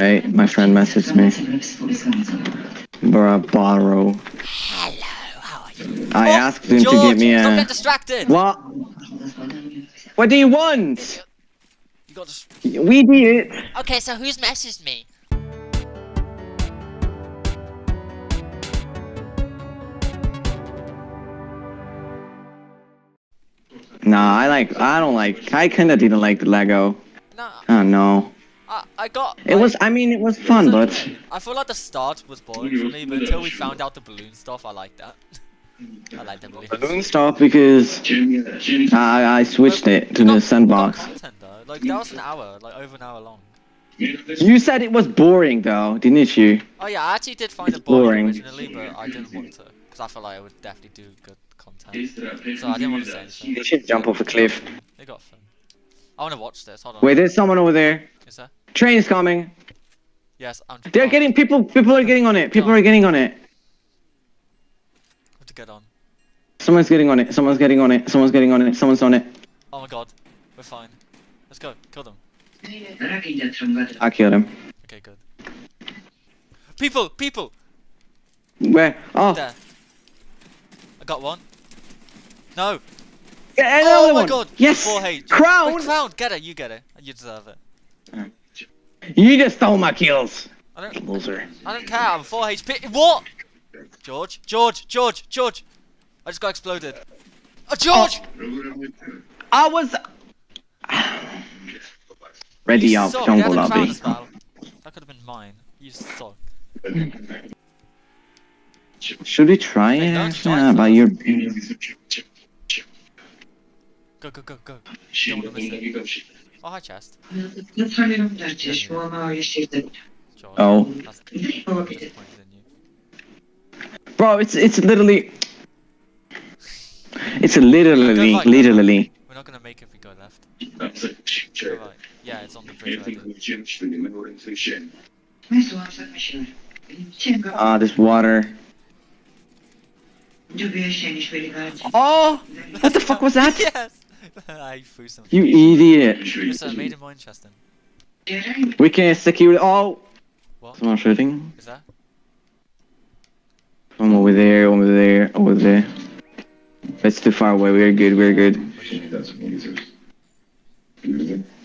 Hey, my friend messaged me. Barbaro. Hello, how are you? I asked him to get me a... Don't get distracted! What? What do you want? You got to... We did it! Okay, so who's messaged me? Nah, I kinda didn't like Lego. No. Oh no. I mean, it was fun, but... I feel like the start was boring for me, but until we found out the balloon stuff, I liked that. I liked the balloon stuff because I switched it to the sandbox. Content, like, that was an hour, like, over an hour long. You said it was boring, though, didn't you? Oh yeah, I actually did find it boring originally, but I didn't want to. Because I felt like it would definitely do good content. So I didn't want to say anything. You should jump off a cliff. They got fun. I want to watch this, hold on. Wait, there's someone over there. Is there? Train is coming. Yes, I'm just... They're getting... People are getting on it. People are getting on it. I have to get on. Someone's getting on it. Someone's getting on it. Someone's getting on it. Someone's on it. Oh my god. We're fine. Let's go. Kill them. I killed him. Okay, good. People! People! Where? Oh. There. I got one. No. Get another one. Oh my god. Yes. Crown. The crown. Get it. You get it. You deserve it. Right. You just stole my kills. I don't care. I'm 4 HP. What? George. George. George. George. I just got exploded. Oh, George. I was ready up jungle lobby. That could have been mine. You suck. Should we try it? Yeah, but you're... Go, go, go, go. Don't want to miss it. Oh, hi, chest. Oh. Bro, it's literally... It's literally, right, literally. We're not gonna make it if we go left. Go right. Yeah, it's on the bridge right there. Ah, there's water. Oh! What the fuck was that? Yes! I threw something. You idiot! Yes, I made him more interesting. We can secure. Oh! What? Someone shooting. Is that? One over there, one over there, over there. That's too far away. We're good. We're good.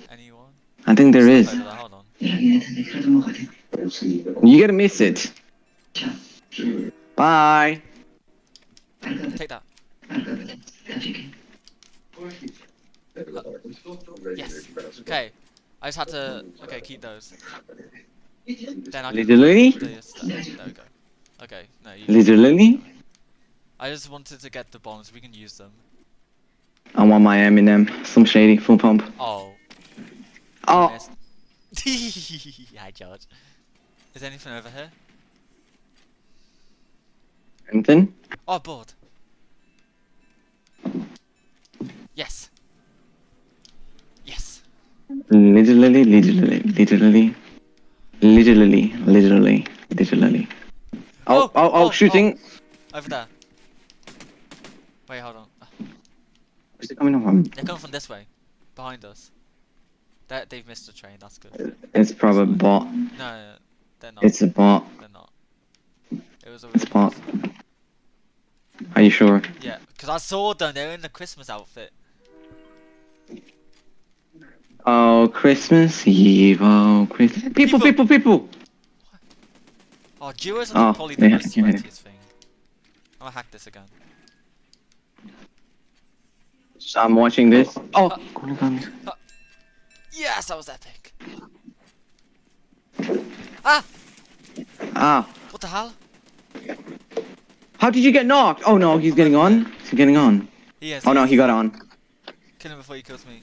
Anyone? I think there is. Hold on. You gotta miss it. Bye. Take that. Yes. Okay. I just had to. Okay, keep those. Then I can there we go. Okay. No. Literally. I just wanted to get the bombs. We can use them. I want my Eminem. Some shady full pump. Oh. Oh. Hi, George. Is there anything over here? Anything? Oh, board. Yes. Yes. Literally. Oh, shooting. Oh. Over there. Wait, hold on. Is it coming on? They're coming from this way. Behind us. They've missed the train, that's good. It's probably a bot. No, they're not. It's a bot. They're not. It was a bot. Are you sure? Yeah, because I saw them. They were in the Christmas outfit. Oh, Christmas Eve, oh, Christmas. People! What? Oh, Jewers are probably the most sweatiest thing. I'm gonna hack this again. I'm watching this. Oh! Yes, that was epic! Ah! Ah! What the hell? How did you get knocked? Oh no, he's getting on. He's getting on. He is. Oh no, he got on. Kill him before he kills me.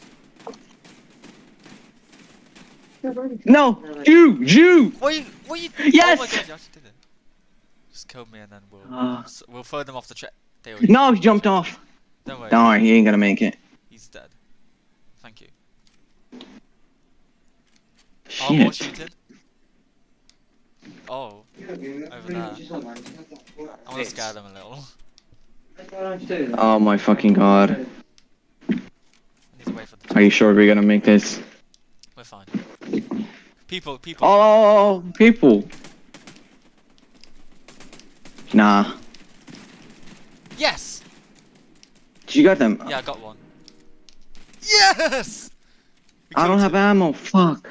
No! Jew! What are you? Yes! Oh my god, you actually did it. Just kill me and then we'll throw them off the track. No, he jumped off. Don't worry. Don't worry, he ain't gonna make it. He's dead. Thank you. Shit. Oh, what shooting? Oh, over there. I wanna scare them a little. Oh my fucking god. Are you sure we're gonna make this? We're fine. People. Oh, people. Nah. Yes. Did you get them? Yeah, I got one. Yes. I don't have ammo. Fuck.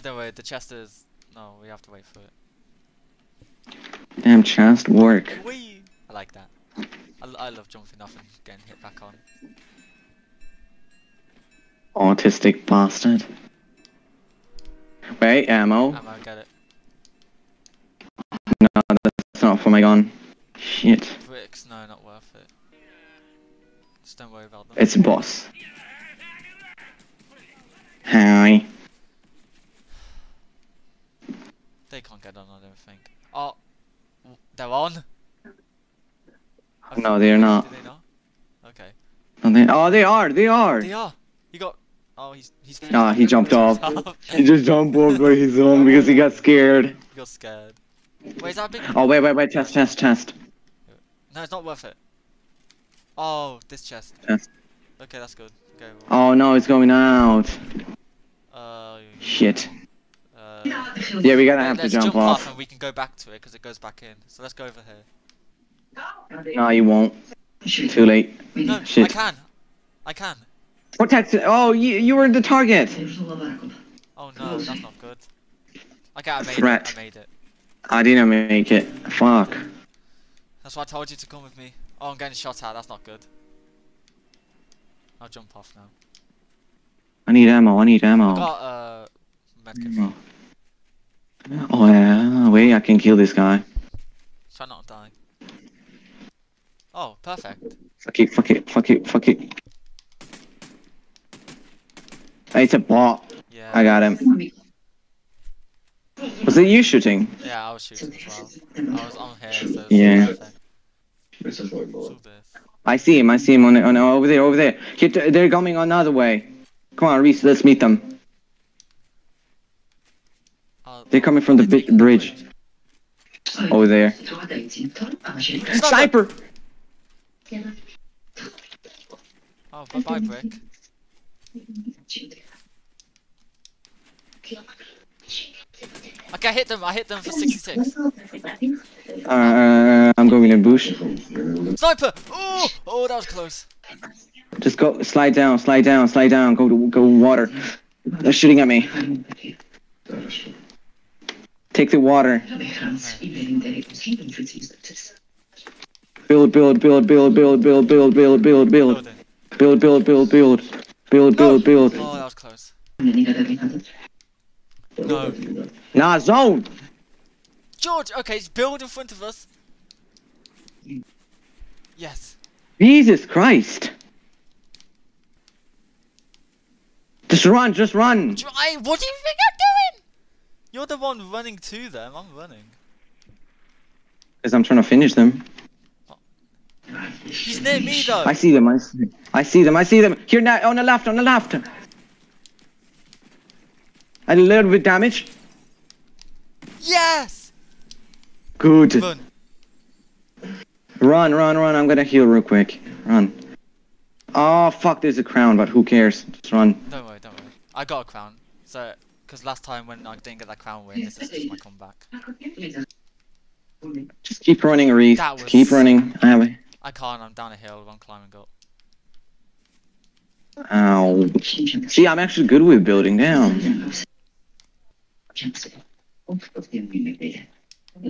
Don't worry. The chest is. No, we have to wait for it. Damn chest work. Wee. I like that. I love jumping off and getting hit back on. Autistic bastard. Wait, ammo. Ammo, get it. No, that's not for my gun. Shit. Bricks, no, not worth it. Just don't worry about them. It's a boss. Hi. They can't get on, I don't think. Oh, they're on? No, they're not. Do they not? Okay. No, they oh, they are. They are. They are. You got. Oh, he's. Nah, he jumped off. He just jumped over his own because he got scared. He got scared. Wait, is that big? Oh, wait. Test. No, it's not worth it. Oh, this chest. Yes. Okay, that's good. Okay, well. Oh no, it's going out. Shit. Yeah, we're gonna have to jump off, and we can go back to it because it goes back in. So let's go over here. No, you won't. Too late. No, shit. I can. Protect. Oh, you were the target. Oh no, that's not good. Okay, I made it. I didn't make it. Fuck. That's why I told you to come with me. Oh, I'm getting shot at. That's not good. I'll jump off now. I need ammo. I got medkit. Oh yeah. Wait, I can kill this guy. Try not to die. Oh, perfect. Fuck it. It's a bot. Yeah. I got him. Was it you shooting? Yeah, I was shooting as well. I was on here, so it's perfect. I see him on over there. They're coming another way. Come on, Reese, let's meet them. They're coming from the bridge. Over there. Sniper! Oh, bye-bye, Brick. Okay, I hit them for 66. I'm going in bush. Sniper! Oh, that was close. Just go, slide down, go water. They're shooting at me. Take the water. Build. Oh, that was close. No. Nah, zone! George, okay, it's build in front of us. Yes. Jesus Christ. Just run. What do you think I'm doing? You're the one running to them, I'm running. Because I'm trying to finish them. He's near me though. I see them. Here now, on the left. A little bit damage. Yes. Good. Run. I'm gonna heal real quick. Run. Oh fuck, there's a crown, but who cares? Just run. Don't worry. I got a crown. So, because last time when I didn't get that crown win, this is just my comeback. Just keep running, Reese. Keep running. I can't, I'm down a hill, I'm climbing up. Ow. See, I'm actually good with building down.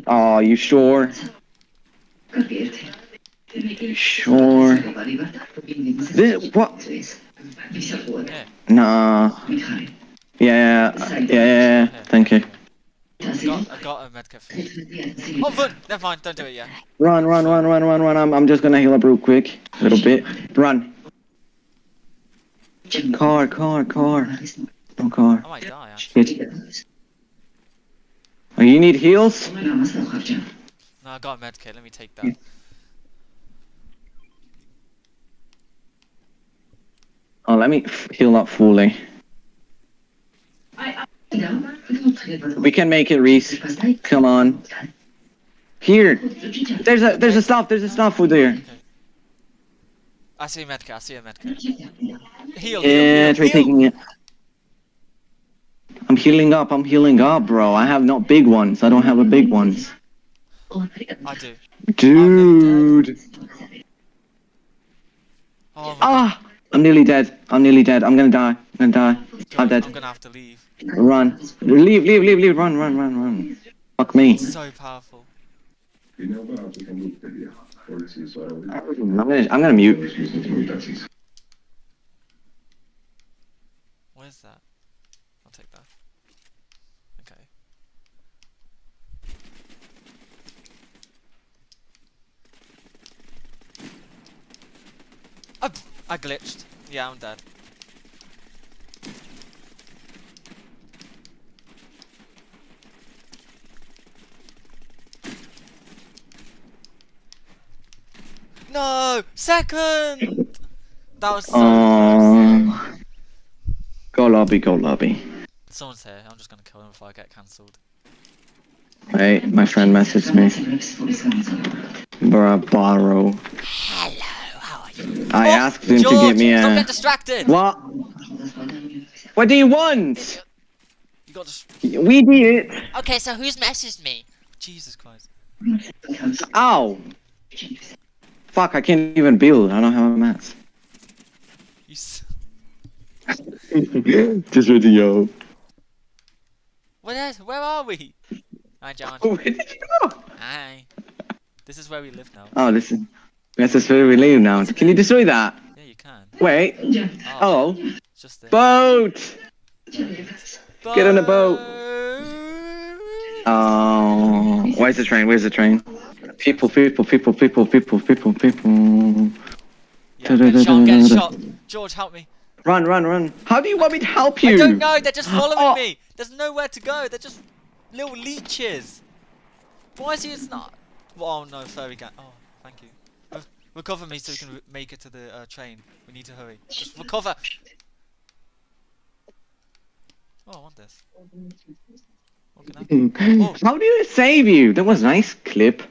Oh, you sure? Sure. This, what? Yeah. Nah. Yeah. Thank you. I got a medkit for you. Oh, run! Never mind, don't do it yet. Run. I'm just gonna heal up real quick. A little bit. Run. Car. No car. I might die, actually. Oh, you need heals? No, I got a medkit. Let me take that. Oh, let me heal up fully. We can make it, Reese. Come on. Here. There's a stuff over there. I see a medkit. Heal. Yeah, try taking it. I'm healing up, bro. I have not big ones. I don't have a big ones. I do. Dude. Oh, ah! I'm nearly dead. I'm nearly dead. I'm gonna die. I'm gonna die. I'm dead. I'm gonna have to leave. Run. Leave. Run. Fuck me. It's so powerful. I'm gonna mute. Where's that? I'll take that. Okay. I glitched. Yeah, I'm dead. No! Second! That was so close. Go lobby. Someone's here, I'm just gonna kill him if I get cancelled. Wait, my friend messaged me. Barabaro. Hello, how are you? I asked him to get me a... Don't get distracted! What? What do you want? You got we did it! Okay, so who's messaged me? Jesus Christ. Ow! Fuck, I can't even build, I don't have a map. Just ready, yo. Where are we? Hi, John. Where did you go? Hi. This is where we live now. Oh, this is where we live now. Can you destroy that? Yeah, you can. Wait. Oh. It's just there. Boat! Get on the boat! Oh. Where's the train? People. Yeah, get shot. George, help me. Run. How do you want me to help you? I don't know, they're just following me. There's nowhere to go, they're just little leeches. Why is he not? Oh no, furry gang. Oh, thank you. Recover me so we can make it to the train. We need to hurry. Just recover. Oh, I want this. What can I do? How did it save you? That was a nice clip.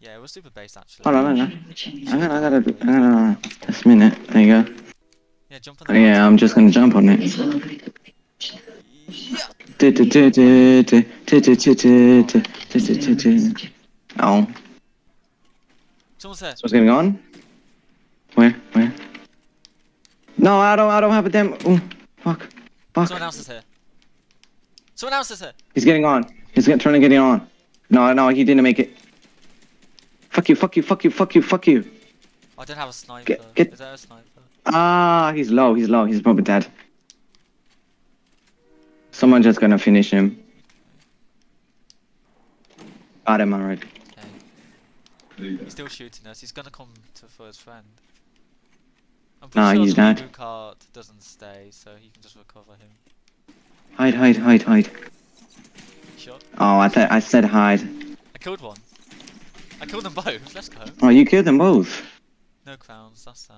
Yeah, it was super based actually. Hold on, I gotta this minute. There you go. Yeah, jump on the mountain. I'm just gonna jump on it. Yeah. Ow. Someone's there. What's going on? Where? No, I don't have a damn. Oh, fuck. Someone else is here. He's getting on. He's trying to get on. No, he didn't make it. Fuck you. I don't have a sniper. Is there a sniper? Ah, he's low. He's probably dead. Someone just gonna finish him. Got him already. Okay. He's still shooting us. He's gonna come to for his friend. Nah, he's dead. Blue card doesn't stay, so you can just recover him. Hide. Shot. Oh, I said hide. I killed one. I killed them both. Let's go. Oh, you killed them both. No crowns, that's sad.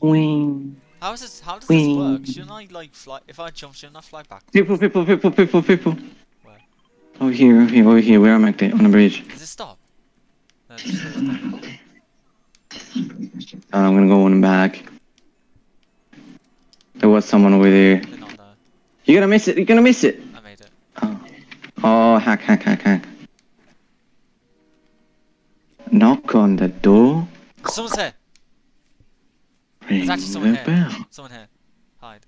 Wee. How does this work? Shouldn't I like fly? If I jump, shouldn't I fly back? People. Where? Over here. Where am I? On the bridge. Does it stop? No, it doesn't stop. I'm gonna go on back. There was someone over there. They're not there. You're gonna miss it. I made it. Oh, hack. Knock on the door. Someone's here. There's actually someone here. Someone here. Hide.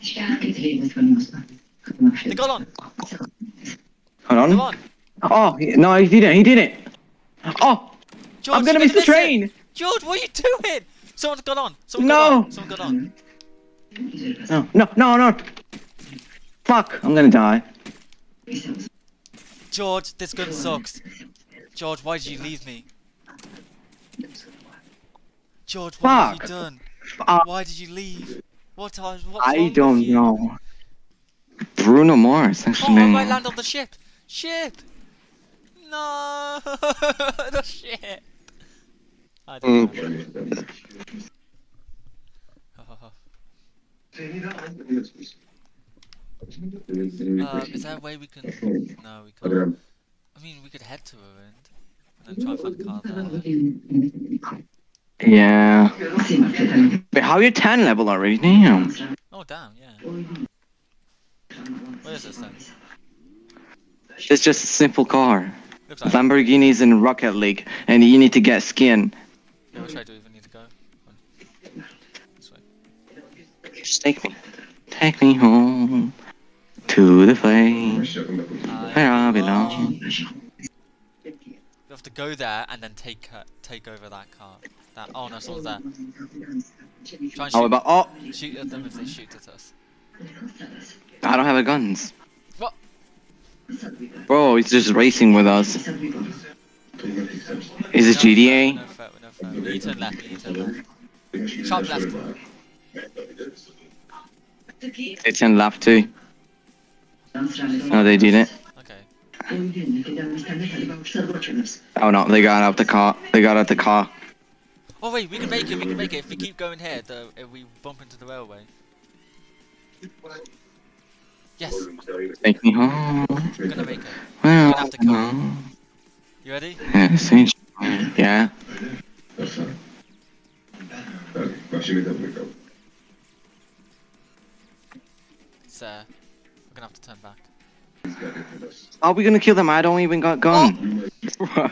They got on. Hold on. Oh, no, he didn't. Oh, George, I'm going to miss the train. George, what are you doing? Someone's got on. Someone got on. No. Fuck, I'm going to die. George, this gun sucks. George, why did you leave me? George, what have you done? Why did you leave? I don't know. Bruno Mars, actually. Oh, I might land on the ship. No, the ship. I don't know. Is there a way we can? No, we can't. I mean, we could head to her and then try and find a car there. Yeah. But how are you 10 level already? Damn. Oh, Oh damn, yeah. What is this then? It's just a simple car. Looks like Lamborghinis in Rocket League, and you need to get skin. Yeah, which way do we even need to go? This way. Just take me home to the place where I belong. You have to go there and then take over that car. That oh no, someone's there. Try and shoot, shoot at them if they shoot at us. I don't have a guns. What? Bro, he's just racing with us. Is it GDA? No, fair, no, fair. You turn left, you turn left. Sharp left. They turned left too. No, they didn't. Okay. Oh no, they got out the car. They got out the car. Oh wait, we can make it if we keep going here, if we bump into the railway. Yes! Take me home. We're gonna make it. We're gonna have to go. You ready? Yes, yeah. It's we're gonna have to turn back. Are we gonna kill them? I don't even got gone. Oh.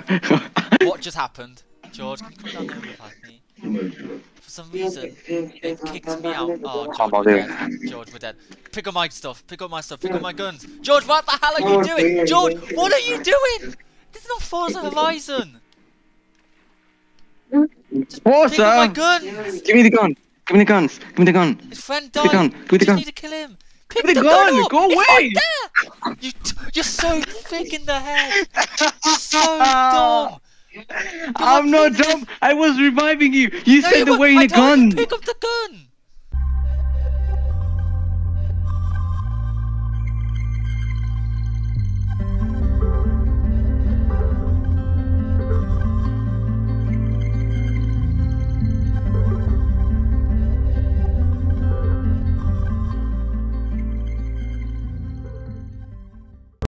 What just happened? George, can you come down there with me? For some reason, it kicked me out. Oh, George, we're dead. George, we're dead. Pick up my stuff. Pick up my stuff. Pick up my guns. George, what the hell are you doing? George, what are you doing? This is not Forza Horizon. Just Forza? Pick up my guns. Give me the gun. Give me the guns. Give me the gun. His friend died. Give me the gun. You need to kill him. Pick the gun up. Go away. It's right there. You're so thick in the head. You're so dumb. I'm not dumb. I was reviving you. You said the way in the gun. Pick up the gun.